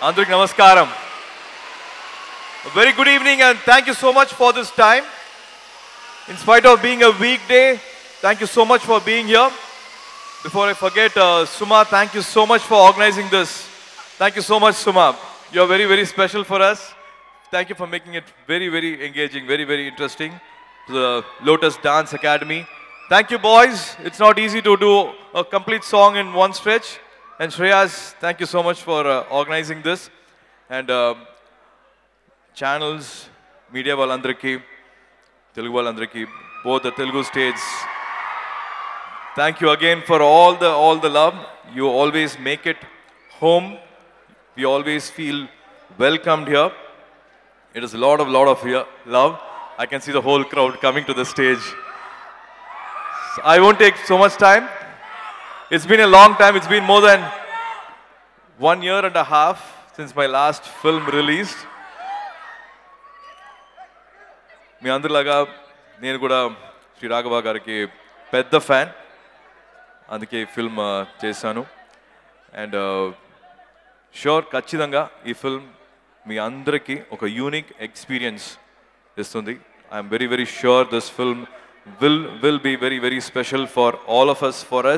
Andrik Namaskaram. A very good evening and thank you so much for this time. In spite of being a weekday, thank you so much for being here. Before I forget, Suma, thank you so much for organizing this. Thank you so much, Suma. You are very, very special for us. Thank you for making it very, very engaging, very, very interesting. The Lotus Dance Academy. Thank you, boys. It's not easy to do a complete song in one stretch. And Shriyaas, thank you so much for organizing this. And channels, media valandrki, Telugu valandrki, both the Telugu states. Thank you again for all the love. You always make it home. We always feel welcomed here. It is a lot of love. I can see the whole crowd coming to the stage. So I won't take so much time. It's been a long time. It's been more than 1.5 years since my last film released. Me andru laga neer gora Sri Raghava gariki pedda fan. Andike film chesanu. And sure, kachidanga ee film మీ అందరికీ ఒక unique experience ఇస్తుంది. I'm very very sure this film will be very very special for all of us for us